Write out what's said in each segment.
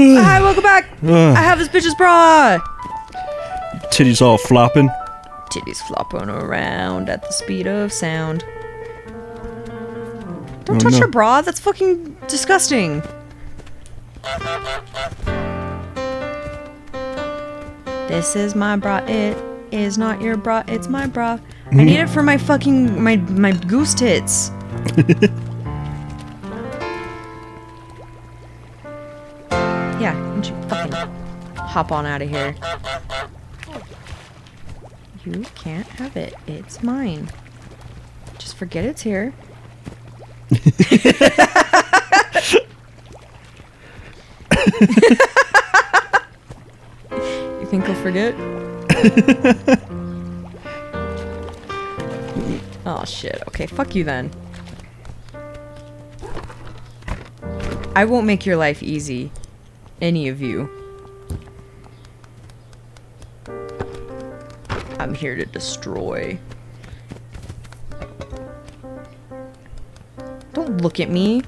Hi, welcome back. I have this bitch's bra. Titties all flopping. Titties flopping around at the speed of sound. Don't touch your bra. That's fucking disgusting. This is my bra. It is not your bra. It's my bra. I need it for my fucking my goose tits. Yeah, don't you fucking hop on out of here. You can't have it. It's mine. Just forget it's here. You think he'll forget? Oh shit. Okay, fuck you then. I won't make your life easy. Any of you. I'm here to destroy. Don't look at me.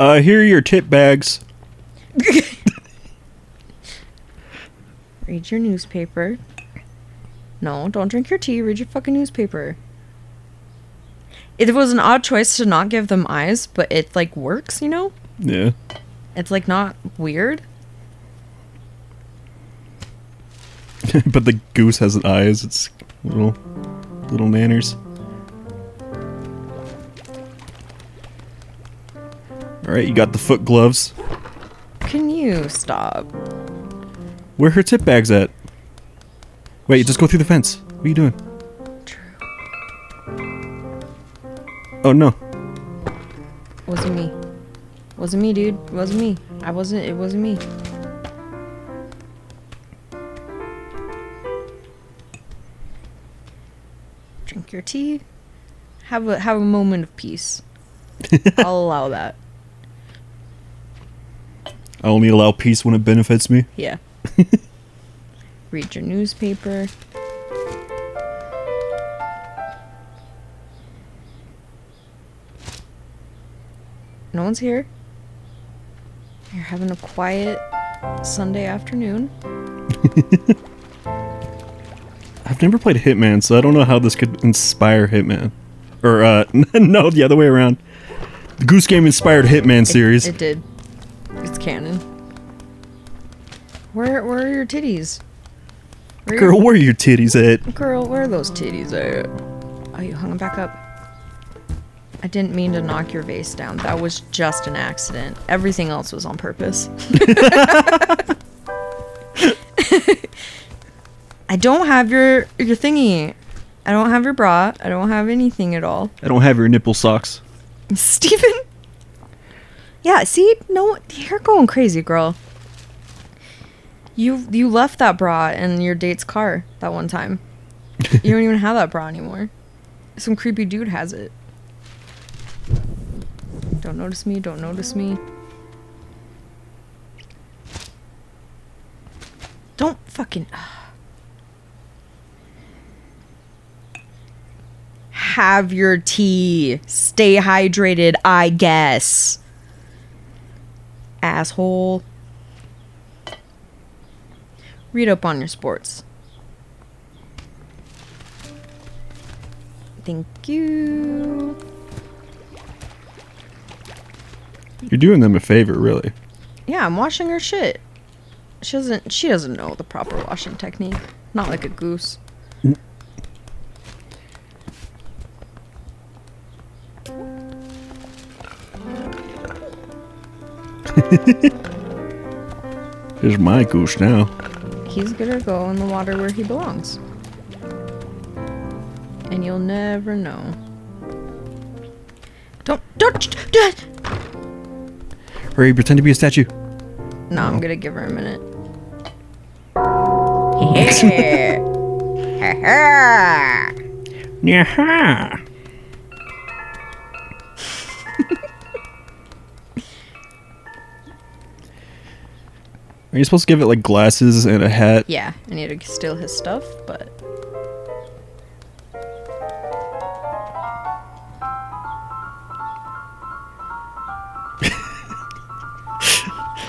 Here are your tip bags. Read your newspaper. No, don't drink your tea. Read your fucking newspaper. It was an odd choice to not give them eyes, but it, like, works, you know? Yeah. It's, like, not weird. But the goose has eyes. It's little manners. Alright, you got the foot gloves. Can you stop? Where her tip bags at? Wait, you just go through the fence. What are you doing? True. Oh no. Wasn't me. Wasn't me, dude. Wasn't me. I wasn't. It wasn't me. Drink your tea. Have a moment of peace. I'll allow that. I only allow peace when it benefits me. Yeah. Read your newspaper. No one's here. You're having a quiet Sunday afternoon. I've never played Hitman, so I don't know how this could inspire Hitman. Or, no, the other way around. The Goose Game inspired Hitman series. It did. It's canon. Where are your titties? Girl, where are your titties at? Girl, where are those titties at? Oh, you hung them back up. I didn't mean to knock your vase down. That was just an accident. Everything else was on purpose. I don't have your thingy. I don't have your bra. I don't have anything at all. I don't have your nipple socks. Stephen? Yeah, see? No, you're going crazy, girl. You left that bra in your date's car that one time. You don't even have that bra anymore. Some creepy dude has it. Don't notice me, don't notice me. Don't fucking... Have your tea. Stay hydrated, I guess. Asshole. Read up on your sports. Thank you. You're doing them a favor, really. Yeah, I'm washing her shit. She doesn't know the proper washing technique. Not like a goose. Here's my goose now. He's gonna go in the water where he belongs. And you'll never know. Don't. Hurry, pretend to be a statue. No, I'm gonna give her a minute. Yeah. Are you supposed to give it like glasses and a hat? Yeah, I need to steal his stuff, but...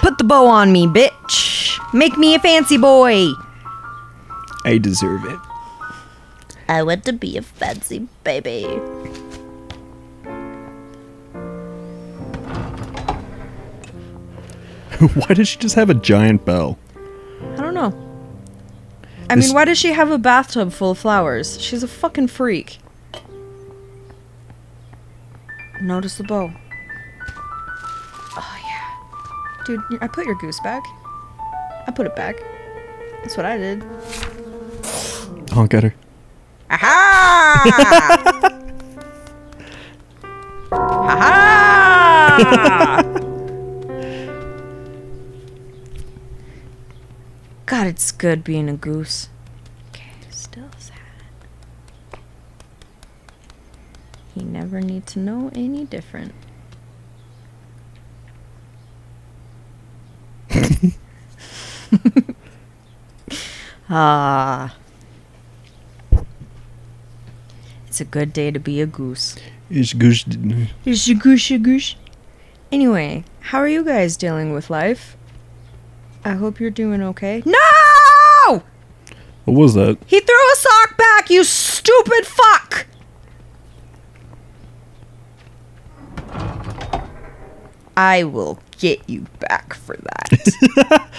Put the bow on me, bitch. Make me a fancy boy. I deserve it. I want to be a fancy baby. Why does she just have a giant bell? I don't know. I mean, why does she have a bathtub full of flowers? She's a fucking freak. Notice the bow. Dude, I put your goose back. I put it back. That's what I did. Honk at her. Aha! Aha! God, it's good being a goose. Okay, still sad. You never need to know any different. Ah, it's a good day to be a goose. It's goose. It's a goose, a goose. Anyway, how are you guys dealing with life? I hope you're doing okay. No! What was that? He threw a sock back, you stupid fuck! I will get you back for that.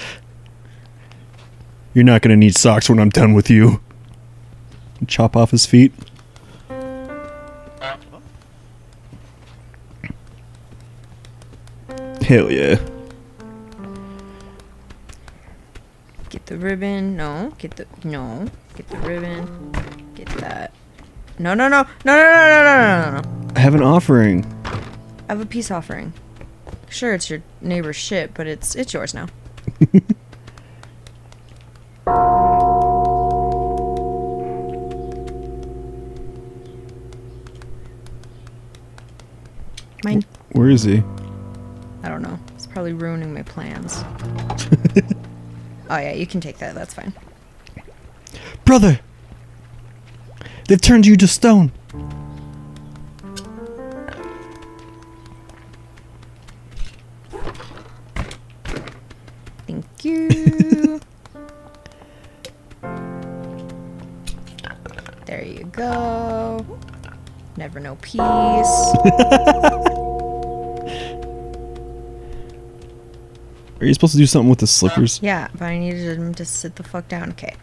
You're not gonna need socks when I'm done with you. Chop off his feet. Hell yeah. Get the ribbon. No. No. Get the ribbon. Get that. No, no, no. No, no, no, no, no, no, no. I have an offering. I have a peace offering. Sure, it's your neighbor's shit, but it's yours now. Mine. Where is he? I don't know. It's probably ruining my plans. Oh yeah, you can take that. That's fine. Brother! They've turned you to stone! Thank you. There you go. Never know peace. Are you supposed to do something with the slippers? Yeah, but I needed him to sit the fuck down. Okay.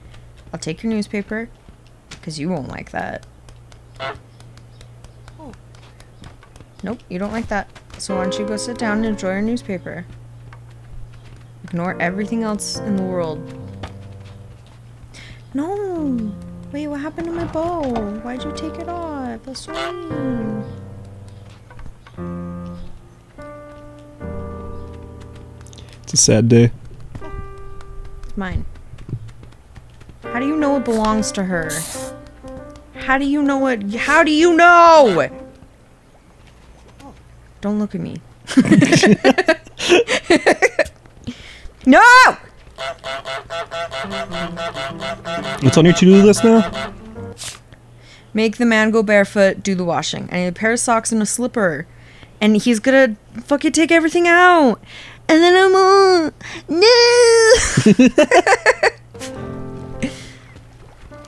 I'll take your newspaper, because you won't like that. Oh. Nope, you don't like that. So why don't you go sit down and enjoy your newspaper? Ignore everything else in the world. No! Wait, what happened to my bow? Why'd you take it off? That's so mean. It's a sad day. It's mine. How do you know it belongs to her? How do you know it? How do you know? Don't look at me. No! What's on your to-do list now? Make the man go barefoot, do the washing. I need a pair of socks and a slipper. And he's gonna fucking take everything out. And then I'm all... No!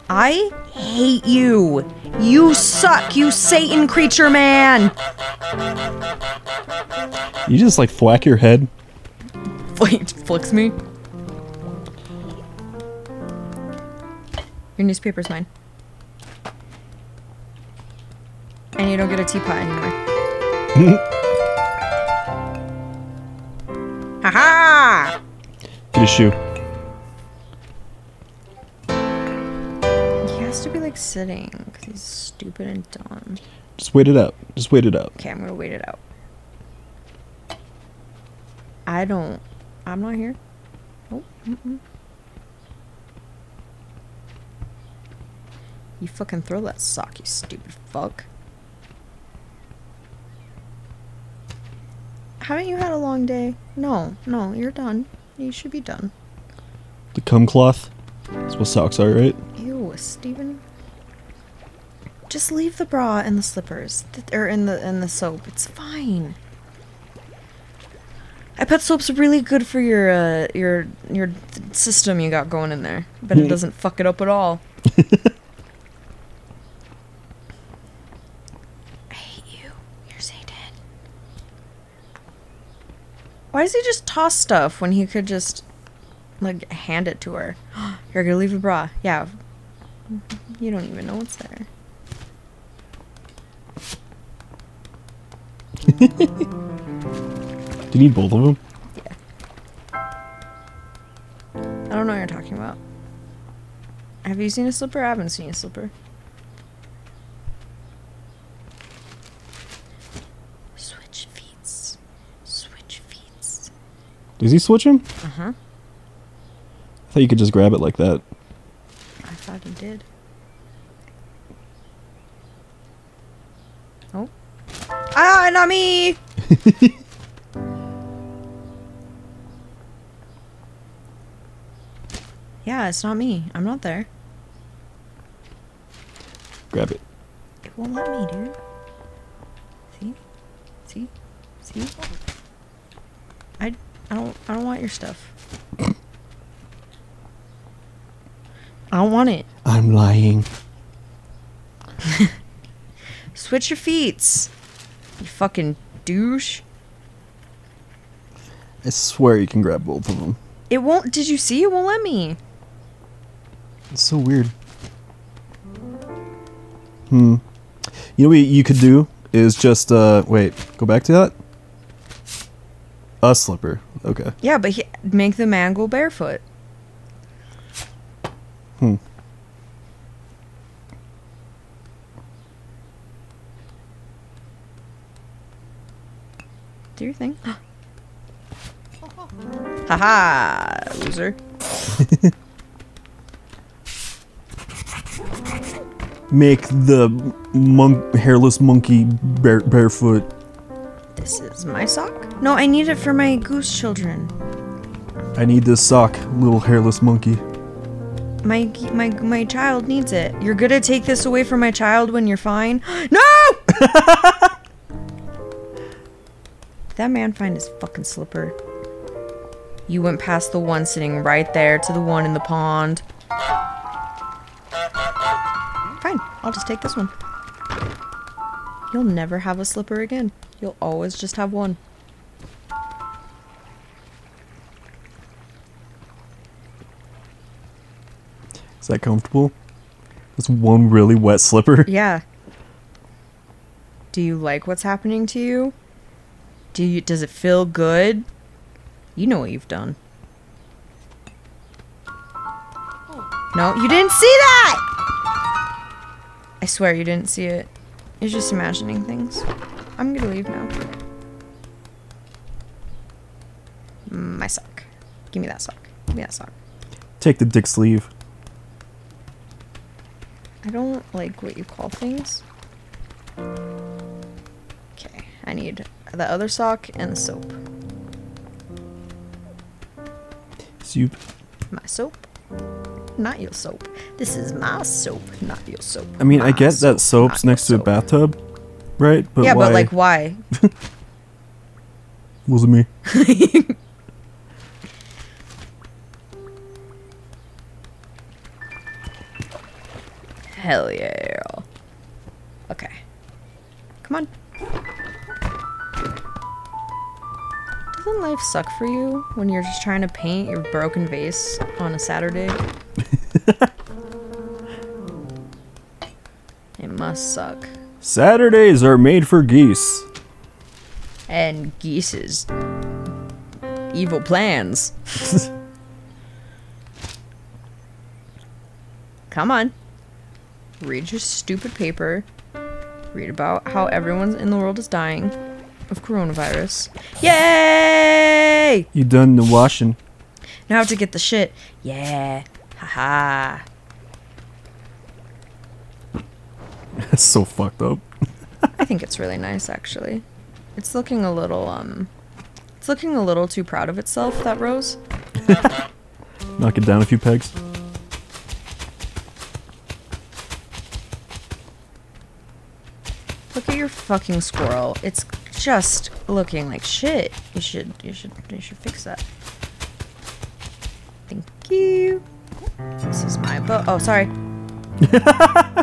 I hate you. You suck, you Satan creature man. You just like flack your head. Wait, flicks me. Your newspaper's mine. And you don't get a teapot anymore. Haha! Get a shoe. He has to be like sitting because he's stupid and dumb. Just wait it out. Just wait it out. Okay, I'm gonna wait it out. I'm not here. Oh. Mm-mm. You fucking throw that sock, you stupid fuck. Haven't you had a long day? No, no, you're done. You should be done. The cum cloth. That's what socks are, right? Ew, Stephen. Just leave the bra and the slippers, or in the soap. It's fine. I bet soap's really good for your system you got going in there. But it doesn't fuck it up at all. I hate you. You're Satan. Why does he just toss stuff when he could just like hand it to her? You're gonna leave a bra. Yeah. You don't even know what's there. Do you need both of them? Yeah. I don't know what you're talking about. Have you seen a slipper? I haven't seen a slipper. Switch feet. Switch feet. Does he switch him? Uh-huh. I thought you could just grab it like that. I thought he did. Oh. Ah, not me! Yeah, it's not me. I'm not there. Grab it. It won't let me, dude. See? See? See? I don't want your stuff. I don't want it. I'm lying. Switch your feet. You fucking douche. I swear you can grab both of them. It won't. Did you see? It won't let me. It's so weird. Hmm. You know what you could do is just wait. Go back to that. A slipper. Okay. Yeah, but make the man go barefoot. Hmm. Do your thing. Haha, loser. Make the hairless monkey barefoot. This is my sock? No, I need it for my goose children. I need this sock, little hairless monkey. My child needs it. You're gonna take this away from my child when you're fine? No! Did that man find his fucking slipper? You went past the one sitting right there to the one in the pond. Fine, I'll just take this one. You'll never have a slipper again. You'll always just have one. Is that comfortable? That's one really wet slipper. Yeah. Do you like what's happening to you? Does it feel good? You know what you've done. No, you didn't see that! I swear you didn't see it. You're just imagining things. I'm gonna leave now. My sock. Give me that sock. Give me that sock. Take the dick sleeve. I don't like what you call things. Okay, I need the other sock and the soap. Soup. My soap, not your soap. This is my soap, not your soap. I mean, I get that soap's next to a bathtub, right? But yeah, why? But like, why? Wasn't me. Hell yeah! Okay, come on. Doesn't life suck for you when you're just trying to paint your broken vase on a Saturday? It must suck. Saturdays are made for geese. And geese's evil plans. Come on. Read your stupid paper. Read about how everyone in the world is dying of coronavirus. Yay! You done the washing. Now I have to get the shit. Yeah. Haha. That's so fucked up. I think it's really nice, actually. It's looking a little too proud of itself, that rose. Knock it down a few pegs. Look at your fucking squirrel. It's just looking like shit. You should fix that. Thank you. This is my bow. Oh, sorry.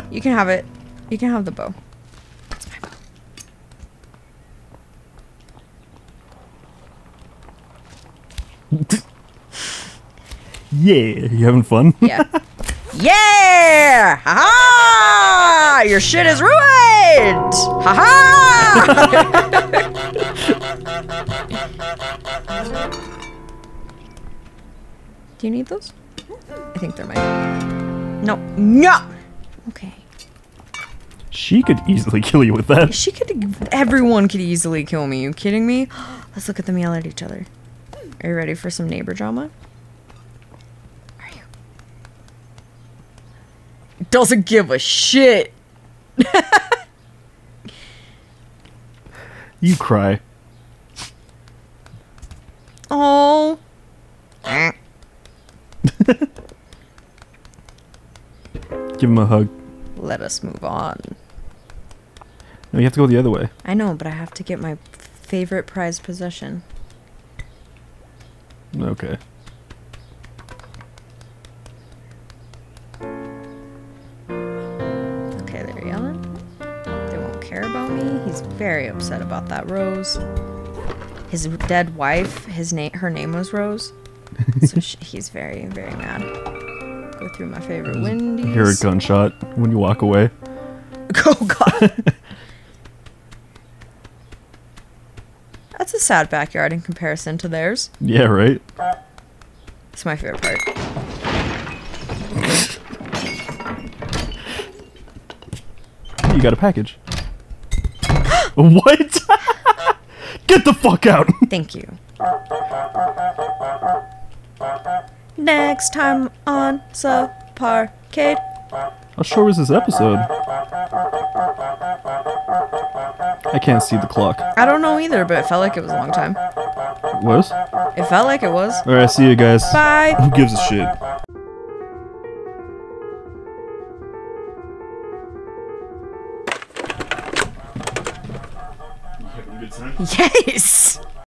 You can have it. You can have the bow. It's my bow. Yeah, you having fun? Yeah. Yeah! Ha ha! Your shit is ruined! Ha ha! Do you need those? I think there might be. No. No! Okay. She could easily kill you with that. She could. Everyone could easily kill me. You kidding me? Let's look at them yell at each other. Are you ready for some neighbor drama? Are you? Doesn't give a shit. You cry. Oh. Give him a hug. Let us move on. No, you have to go the other way. I know, but I have to get my favorite prized possession. Okay. Okay, they're yelling. They won't care about me. He's very upset about that Rose. His dead wife, her name was Rose. So he's very, very mad. Go through my favorite Wendy's. You hear a gunshot when you walk away. Oh, God. That's a sad backyard in comparison to theirs. Yeah, right? It's my favorite part. You got a package. What? Get the fuck out! Thank you. Next time on Subparcade. How short was this episode? I can't see the clock. I don't know either, but it felt like it was a long time. It was? It felt like it was. Alright, see you guys. Bye! Who gives a shit? You having a good time? Yes!